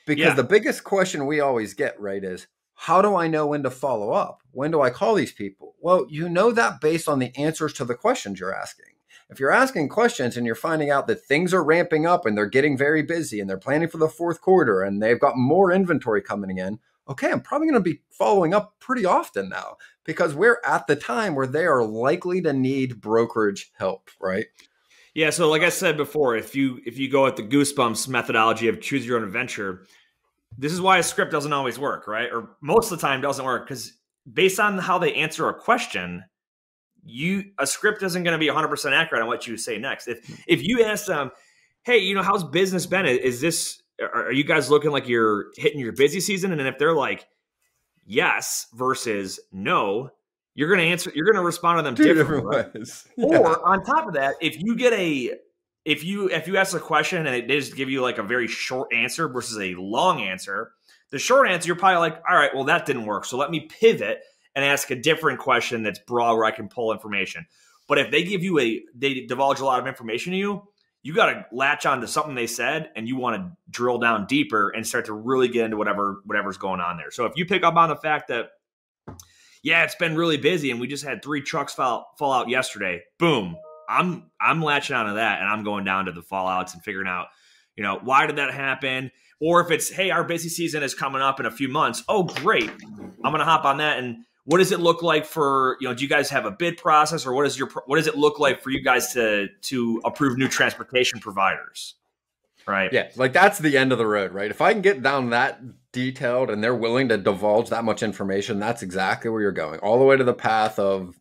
Because yeah. the biggest question we always get, right, is how do I know when to follow up? When do I call these people? Well, you know that based on the answers to the questions you're asking. If you're asking questions and you're finding out that things are ramping up and they're getting very busy and they're planning for the fourth quarter and they've got more inventory coming in, okay, I'm probably going to be following up pretty often now because we're at the time where they are likely to need brokerage help, right? Yeah. So like I said before, if you, if you go at the Goosebumps methodology of choose your own adventure, this is why a script doesn't always work, right? Or most of the time doesn't work because based on how they answer a question, you a script isn't going to be one hundred percent accurate on what you say next. If if you ask them, hey, you know, how's business been? Is this, are you guys looking like you're hitting your busy season? And then if they're like, yes, versus no, you're going to answer, you're going to respond to them Two differently. Different ways. Yeah. Or on top of that, if you get a, if you, if you ask a question and it, they just give you like a very short answer versus a long answer, the short answer, you're probably like, all right, well, that didn't work. So let me pivot and ask a different question that's broad where I can pull information. But if they give you a, they divulge a lot of information to you, you got to latch on to something they said and you want to drill down deeper and start to really get into whatever, whatever's going on there. So if you pick up on the fact that, yeah, it's been really busy and we just had three trucks fall, fall out yesterday, boom, I'm, I'm latching onto that and I'm going down to the fallouts and figuring out, you know, why did that happen? Or if it's, hey, our busy season is coming up in a few months. Oh, great. I'm going to hop on that and, what does it look like for, you know, do you guys have a bid process or what is your, what does it look like for you guys to, to approve new transportation providers? Right. Yeah. Like that's the end of the road, right? If I can get down that detailed and they're willing to divulge that much information, that's exactly where you're going all the way to the path of,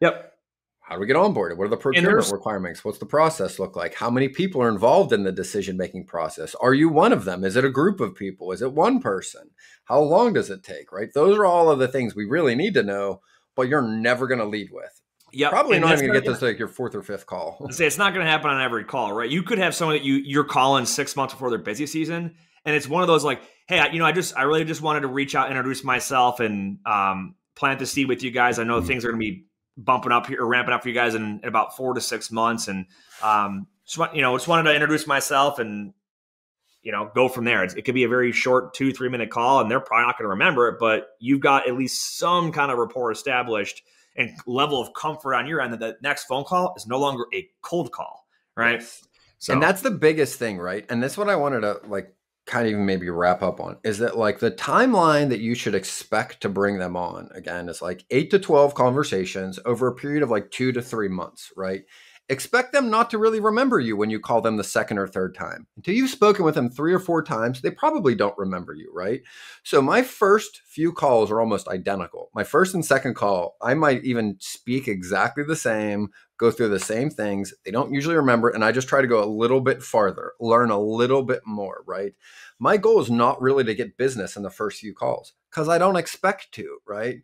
yep. how do we get onboarded? What are the procurement requirements? What's the process look like? How many people are involved in the decision-making process? Are you one of them? Is it a group of people? Is it one person? How long does it take, right? Those are all of the things we really need to know, but you're never going to lead with. Yeah, probably not even going to get this like your fourth or fifth call. Say it's not going to happen on every call, right? You could have someone that you, you're calling six months before their busy season. And it's one of those like, hey, I, you know, I just, I really just wanted to reach out, introduce myself and um, plant the seed with you guys. I know mm-hmm. things are going to be bumping up here or ramping up for you guys in, in about four to six months. And, um, just want, you know, just wanted to introduce myself and, you know, go from there. It's, it could be a very short two, three minute call and they're probably not going to remember it, but you've got at least some kind of rapport established and level of comfort on your end that the next phone call is no longer a cold call, right? Yes. So. And that's the biggest thing, right? And that's what I wanted to like kind of even maybe wrap up on is that like the timeline that you should expect to bring them on again is like eight to twelve conversations over a period of like two to three months, right? Expect them not to really remember you when you call them the second or third time. Until you've spoken with them three or four times, they probably don't remember you, right? So my first few calls are almost identical. My first and second call, I might even speak exactly the same, go through the same things. They don't usually remember it, and I just try to go a little bit farther, learn a little bit more, right? My goal is not really to get business in the first few calls because I don't expect to, right?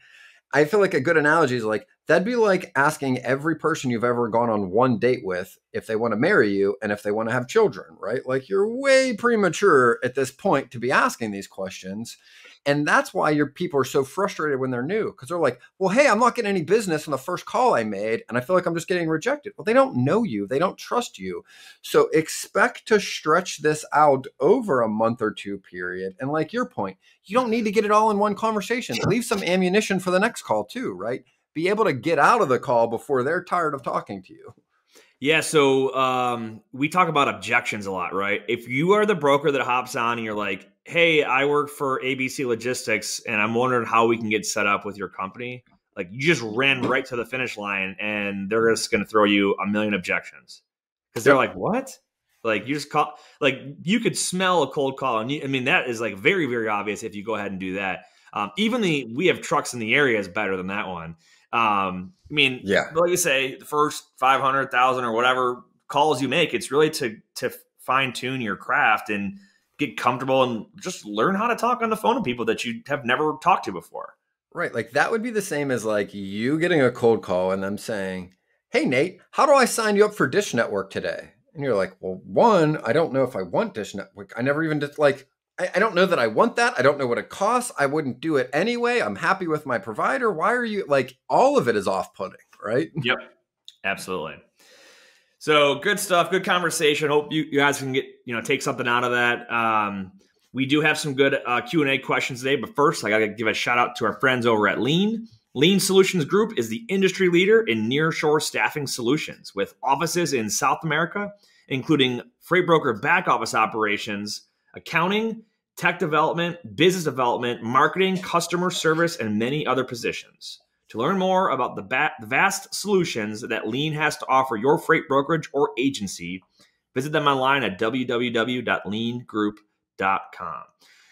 I feel like a good analogy is like, that'd be like asking every person you've ever gone on one date with if they want to marry you and if they want to have children, right? Like you're way premature at this point to be asking these questions. And that's why your people are so frustrated when they're new because they're like, well, hey, I'm not getting any business on the first call I made and I feel like I'm just getting rejected. Well, they don't know you. They don't trust you. So expect to stretch this out over a month or two period. And like your point, you don't need to get it all in one conversation. Leave some ammunition for the next call too, right? Be able to get out of the call before they're tired of talking to you. Yeah. So um, we talk about objections a lot, right? If you are the broker that hops on and you're like, hey, I work for A B C Logistics and I'm wondering how we can get set up with your company. Like you just ran right to the finish line and they're just going to throw you a million objections because they're like, what? Like you just call, like you could smell a cold call. And you, I mean, that is like very, very obvious if you go ahead and do that. Um, even the, we have trucks in the area is better than that one. Um, I mean, yeah. Like you say, the first five hundred thousand or whatever calls you make, it's really to, to fine tune your craft and get comfortable and just learn how to talk on the phone to people that you have never talked to before. Right. Like that would be the same as like you getting a cold call and them saying, hey, Nate, how do I sign you up for Dish Network today? And you're like, well, one, I don't know if I want Dish Network. I never even did like, I don't know that I want that. I don't know what it costs. I wouldn't do it anyway. I'm happy with my provider. Why are you like all of it is off-putting, right? Yep, absolutely. So good stuff. Good conversation. Hope you, you guys can get, you know, take something out of that. Um, we do have some good uh, Q and A questions today, but first I got to give a shout out to our friends over at Lean. Lean Solutions Group is the industry leader in nearshore staffing solutions with offices in South America, including freight broker back office operations, accounting, tech development, business development, marketing, customer service, and many other positions. To learn more about the, ba- the vast solutions that Lean has to offer your freight brokerage or agency, visit them online at w w w dot lean group dot com.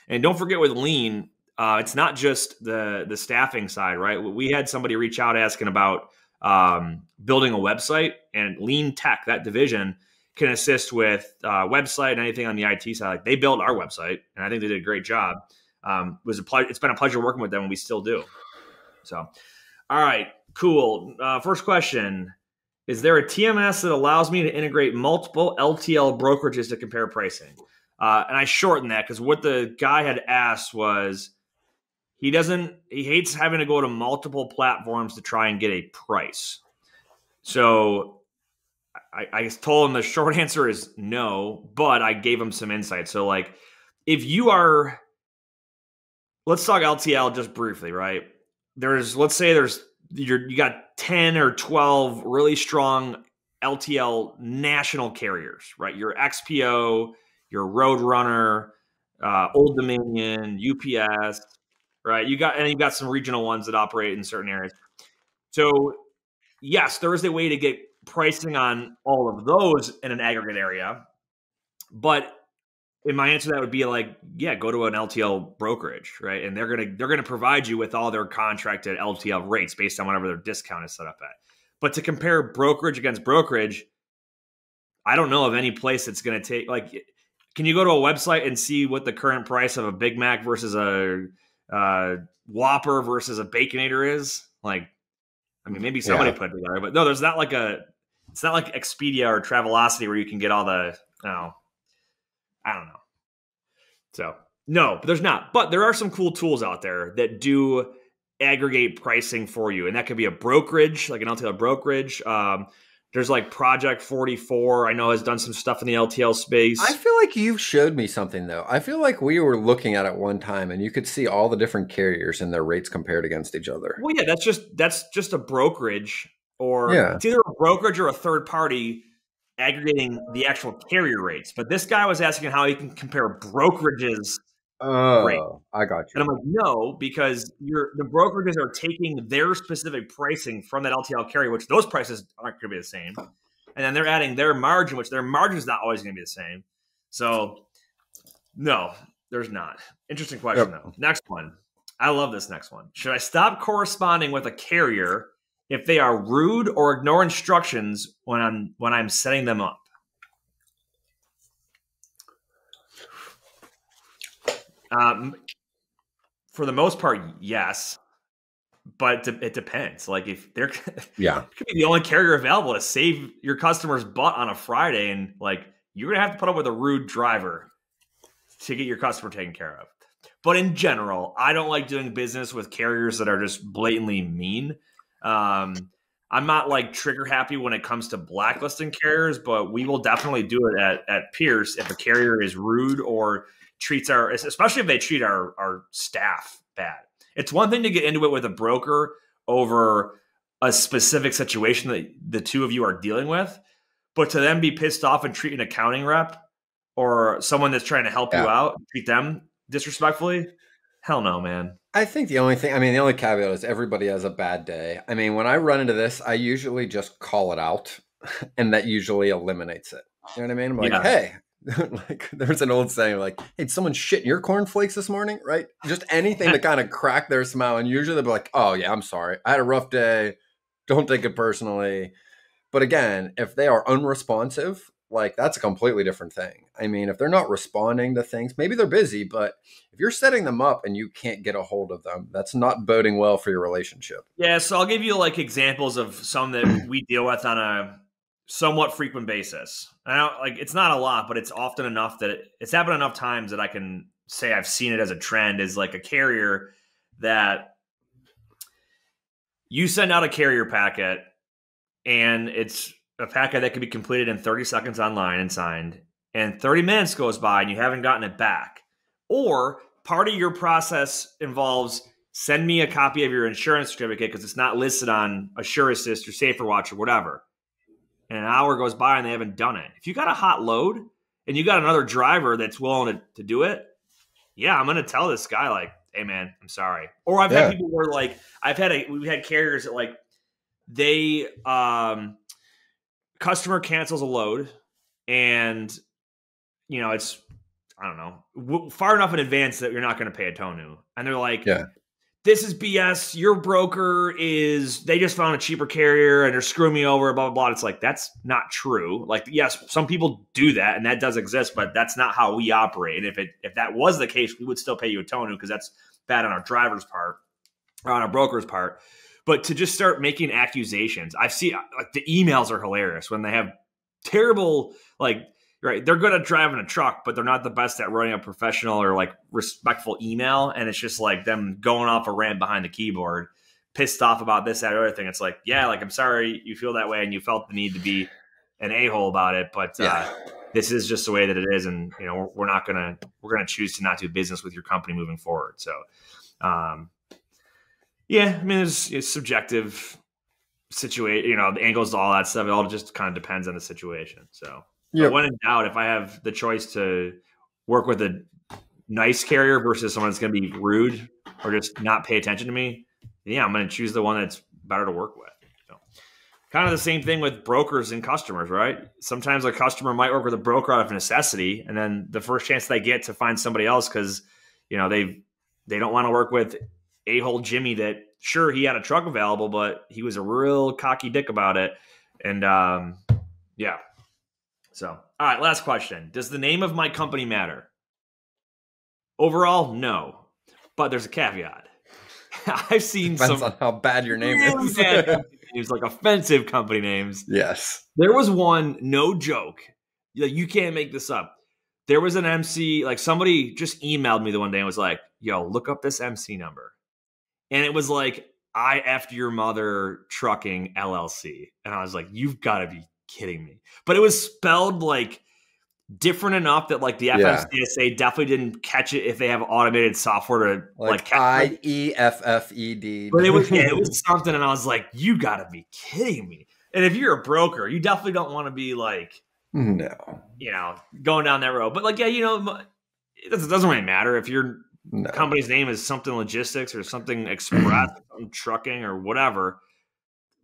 And don't forget with Lean, uh, it's not just the, the staffing side, right? We had somebody reach out asking about um, building a website, and Lean Tech, that division, can assist with uh website and anything on the I T side. Like they built our website and I think they did a great job. Um, it was a ple- it's been a pleasure working with them and we still do. So, all right, cool. Uh, first question, is there a T M S that allows me to integrate multiple L T L brokerages to compare pricing? Uh, and I shortened that because what the guy had asked was he doesn't, he hates having to go to multiple platforms to try and get a price. So, I, I told him the short answer is no, but I gave him some insight. So like if you are, let's talk L T L just briefly, right? There's, let's say there's, you're, you got ten or twelve really strong L T L national carriers, right? Your X P O, your Roadrunner, uh, Old Dominion, U P S, right? You got, and you got some regional ones that operate in certain areas. So yes, there is a way to get pricing on all of those in an aggregate area. But in my answer, that would be like, yeah, go to an L T L brokerage, right? And they're going to, they're going to provide you with all their contracted L T L rates based on whatever their discount is set up at. But to compare brokerage against brokerage, I don't know of any place that's going to take, like, can you go to a website and see what the current price of a Big Mac versus a uh, Whopper versus a Baconator is? Like, I mean, maybe somebody yeah. put it together, but no, there's not like a, it's not like Expedia or Travelocity where you can get all the, you know, I don't know. So no, but there's not, but there are some cool tools out there that do aggregate pricing for you. And that could be a brokerage, like an L T L brokerage. Um, there's like Project forty-four. I know has done some stuff in the L T L space. I feel like you've showed me something though. I feel like we were looking at it one time and you could see all the different carriers and their rates compared against each other. Well, yeah, that's just, that's just a brokerage or yeah. it's either a brokerage or a third party aggregating the actual carrier rates. But this guy was asking how he can compare brokerages. Oh, rate. I got you. And I'm like, no, because you're, the brokerages are taking their specific pricing from that L T L carrier, which those prices aren't going to be the same. And then they're adding their margin, which their margin is not always going to be the same. So no, there's not. Interesting question yep. though. Next one. I love this next one. Should I stop corresponding with a carrier if they are rude or ignore instructions when I'm, when I'm setting them up? Um, for the most part, yes, but it depends. Like if they're, yeah, it could be the only carrier available to save your customer's butt on a Friday. And like, you're going to have to put up with a rude driver to get your customer taken care of. But in general, I don't like doing business with carriers that are just blatantly mean. Um, I'm not like trigger happy when it comes to blacklisting carriers, but we will definitely do it at, at Pierce if a carrier is rude or treats our, especially if they treat our, our staff bad. It's one thing to get into it with a broker over a specific situation that the two of you are dealing with, but to then be pissed off and treat an accounting rep or someone that's trying to help yeah. you out, treat them disrespectfully. Hell no, man. I think the only thing, I mean, the only caveat is everybody has a bad day. I mean, when I run into this, I usually just call it out and that usually eliminates it. You know what I mean? I'm like, yeah. hey, like there's an old saying like, hey, did someone shit in your cornflakes this morning, right? Just anything to kind of crack their smile. And usually they'll be like, oh yeah, I'm sorry. I had a rough day. Don't take it personally. But again, if they are unresponsive, like that's a completely different thing. I mean, if they're not responding to things, maybe they're busy, but if you're setting them up and you can't get a hold of them, that's not boding well for your relationship. Yeah. So I'll give you like examples of some that we deal with on a somewhat frequent basis. I don't like, it's not a lot, but it's often enough that it, it's happened enough times that I can say I've seen it as a trend is like a carrier that you send out a carrier packet and it's a packet that can be completed in thirty seconds online and signed, and thirty minutes goes by and you haven't gotten it back. Or part of your process involves send me a copy of your insurance certificate because it's not listed on Assure Assist or SaferWatch or whatever. And an hour goes by and they haven't done it. If you got a hot load and you got another driver that's willing to, to do it, yeah, I'm going to tell this guy like, hey man, I'm sorry. Or I've yeah. had people where like, I've had a, we've had carriers that like they, um, customer cancels a load and you know, it's, I don't know, w- far enough in advance that you're not going to pay a tonu. And they're like, yeah. this is B S. Your broker is, they just found a cheaper carrier and they're screwing me over, blah, blah, blah. It's like, that's not true. Like, yes, some people do that and that does exist, but that's not how we operate. And if it, if that was the case, we would still pay you a tonu because that's bad on our driver's part or on our broker's part. But to just start making accusations, I've seen like the emails are hilarious when they have terrible, like, right. They're good at driving a truck, but they're not the best at running a professional or like respectful email. And it's just like them going off a rant behind the keyboard, pissed off about this, that, or other thing. It's like, yeah, like, I'm sorry you feel that way. And you felt the need to be an a-hole about it. But yeah. uh, this is just the way that it is. And, you know, we're, we're not going to, we're going to choose to not do business with your company moving forward. So, um, yeah, I mean, it's, it's subjective situation, you know, the angles, all that stuff. It all just kind of depends on the situation. So. Yep. But when in doubt, if I have the choice to work with a nice carrier versus someone that's going to be rude or just not pay attention to me, yeah, I'm going to choose the one that's better to work with. So, kind of the same thing with brokers and customers, right? Sometimes a customer might work with a broker out of necessity, and then the first chance they get to find somebody else because you know they they don't want to work with a-hole Jimmy that sure, he had a truck available, but he was a real cocky dick about it. And um, yeah. So, all right, last question. Does the name of my company matter? Overall, no. But there's a caveat. I've seen Depends some on how bad your name really is. Names, like offensive company names. Yes. There was one, no joke. You can't make this up. There was an M C, like somebody just emailed me the one day and was like, yo, look up this M C number. And it was like, I F'd your mother trucking L L C. And I was like, you've got to be kidding me. But it was spelled like different enough that like the F M C S A yeah. definitely didn't catch it if they have automated software to like, like catch I E F F E D. But it was, yeah, it was something. And I was like, you got to be kidding me. And if you're a broker, you definitely don't want to be like, no, you know, going down that road. But like, yeah, you know, it doesn't really matter if your no. company's name is something logistics or something express, or something trucking or whatever.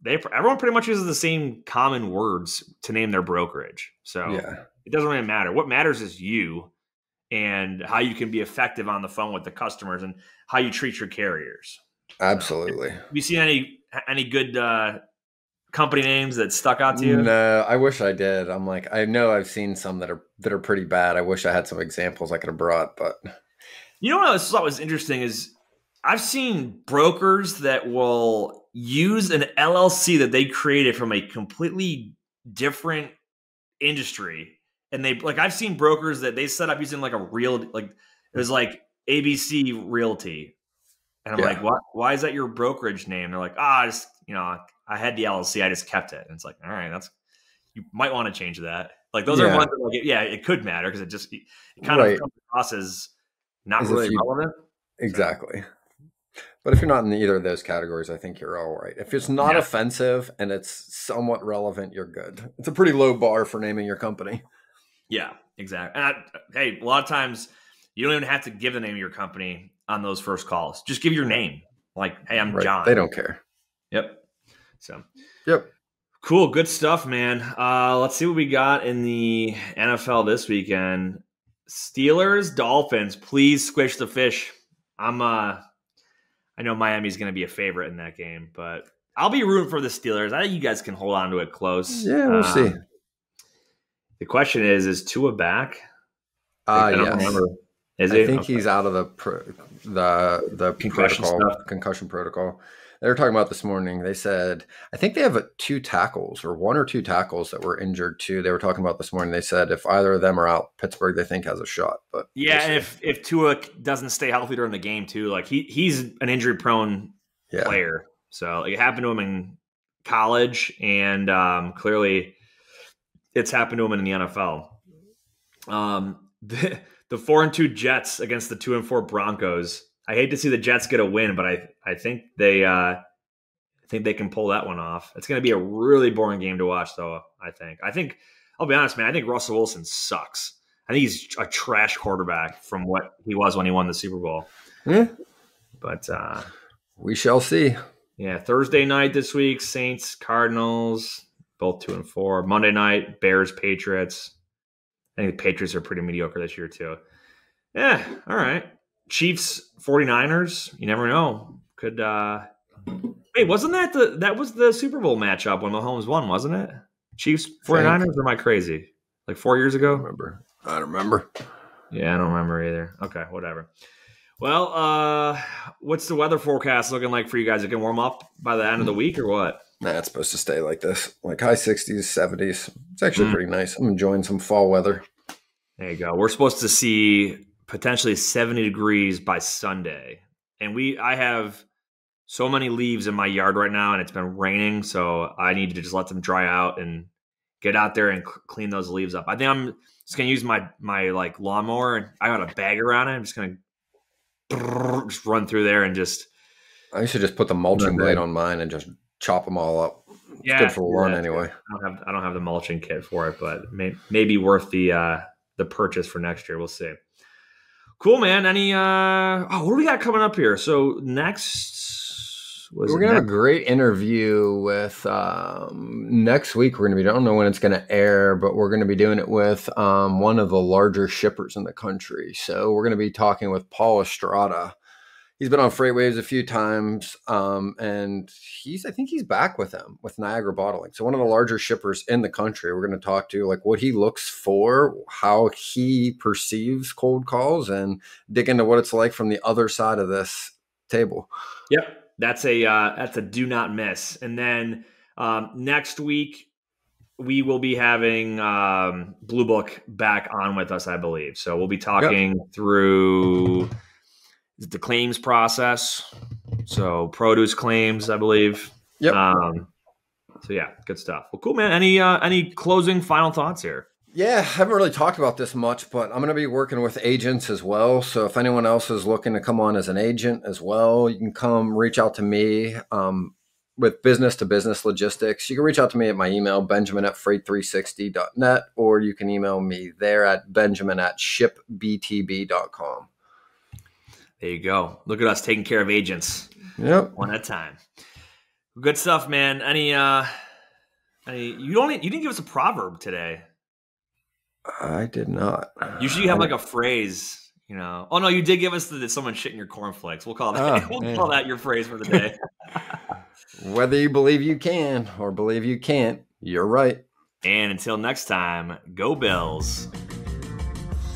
They everyone pretty much uses the same common words to name their brokerage. So yeah. it doesn't really matter. What matters is you and how you can be effective on the phone with the customers and how you treat your carriers. Absolutely. Uh, have you seen any any good uh, company names that stuck out to you? No, I wish I did. I'm like, I know I've seen some that are that are pretty bad. I wish I had some examples I could have brought, but you know what I thought was interesting is I've seen brokers that will use an L L C that they created from a completely different industry. And they like, I've seen brokers that they set up using like a real, like it was like A B C Realty. And I'm yeah. like, what, why is that your brokerage name? And they're like, ah, oh, I just, you know, I had the L L C. I just kept it. And it's like, all right, that's, you might want to change that. Like those yeah. are ones that like, yeah, it could matter. Cause it just, it kind right. of comes across as not is really few, relevant. Exactly. So. But if you're not in either of those categories, I think you're all right. If it's not yeah. offensive and it's somewhat relevant, you're good. It's a pretty low bar for naming your company. Yeah, exactly. And I, hey, a lot of times you don't even have to give the name of your company on those first calls. Just give your name. Like, hey, I'm right. John. They don't care. Yep. So, yep. Cool. Good stuff, man. Uh, let's see what we got in the N F L this weekend. Steelers, Dolphins, please squish the fish. I'm uh I know Miami's going to be a favorite in that game, but I'll be rooting for the Steelers. I think you guys can hold on to it close. Yeah, we'll um, see. The question is, is Tua back? Uh, I don't yes. remember. Is I he? think okay. he's out of the pro, the, the concussion, protocol, concussion protocol. They were talking about this morning. They said, I think they have a, two tackles or one or two tackles that were injured too. They were talking about this morning. They said if either of them are out, Pittsburgh, they think has a shot. But yeah, and if, if Tua doesn't stay healthy during the game too, like he he's an injury prone yeah. player. So it happened to him in college and um, clearly it's happened to him in the N F L. Um, the, the four and two Jets against the two and four Broncos. I hate to see the Jets get a win, but I, I think they uh, I think they can pull that one off. It's going to be a really boring game to watch, though, I think. I think, I'll be honest, man, I think Russell Wilson sucks. I think he's a trash quarterback from what he was when he won the Super Bowl. Yeah. But uh, we shall see. Yeah, Thursday night this week, Saints, Cardinals, both two and four. Monday night, Bears, Patriots. I think the Patriots are pretty mediocre this year, too. Yeah, all right. Chiefs, 49ers, you never know. Could uh Wait, wasn't that the that was the Super Bowl matchup when Mahomes won, wasn't it? Chiefs, 49ers, or am I crazy? Like four years ago? I don't remember. I don't remember. Yeah, I don't remember either. Okay, whatever. Well, uh what's the weather forecast looking like for you guys? It can warm up by the end of the week or what? Nah, it's supposed to stay like this. Like high sixties, seventies. It's actually mm. pretty nice. I'm enjoying some fall weather. There you go. We're supposed to see potentially seventy degrees by Sunday. And we, I have so many leaves in my yard right now and it's been raining. So I need to just let them dry out and get out there and cl- clean those leaves up. I think I'm just going to use my, my like lawnmower and I got a bagger on it. I'm just going to just run through there and just. I should just put the mulching blade on mine and just chop them all up. It's yeah, good for the lawn yeah, anyway. I don't have, I don't have the mulching kit for it, but may, maybe worth the, uh, the purchase for next year. We'll see. Cool, man. Any, uh, oh, what do we got coming up here? So next, was we're going to have a great interview with, um, next week. We're going to be, I don't know when it's going to air, but we're going to be doing it with, um, one of the larger shippers in the country. So we're going to be talking with Paul Estrada. he's been on Freight Waves a few times, um, and he's I think he's back with them with Niagara Bottling. So one of the larger shippers in the country. We're going to talk to like what he looks for, how he perceives cold calls, and dig into what it's like from the other side of this table. Yep, that's a uh, that's a do not miss. And then um, next week, we will be having um, Blue Book back on with us, I believe. So we'll be talking yep. through the claims process. So produce claims, I believe. Yep. Um, so yeah, good stuff. Well, cool, man. Any uh, any closing final thoughts here? Yeah, I haven't really talked about this much, but I'm going to be working with agents as well. So if anyone else is looking to come on as an agent as well, you can come reach out to me. Um, with business to business logistics, you can reach out to me at my email, benjamin at freight three sixty dot net, or you can email me there at benjamin at ship b t b dot com. There you go. Look at us taking care of agents. Yep. One at a time. Good stuff, man. Any, uh, any, you don't, you didn't give us a proverb today. I did not. Usually you have I, like a phrase. You know, oh no, you did give us the, someone shitting your cornflakes. We'll call that. Oh, we'll man. call that your phrase for the day. Whether you believe you can or believe you can't, you're right. And until next time, go Bills.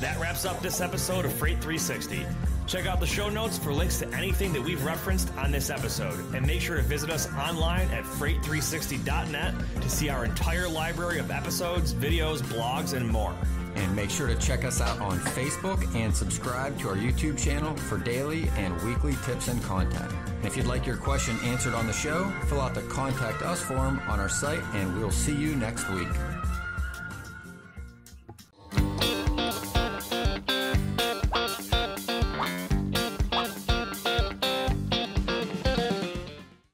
That wraps up this episode of Freight three sixty. Check out the show notes for links to anything that we've referenced on this episode. And make sure to visit us online at freight three sixty dot net to see our entire library of episodes, videos, blogs, and more. And make sure to check us out on Facebook and subscribe to our YouTube channel for daily and weekly tips and content. And if you'd like your question answered on the show, fill out the Contact Us form on our site, and we'll see you next week.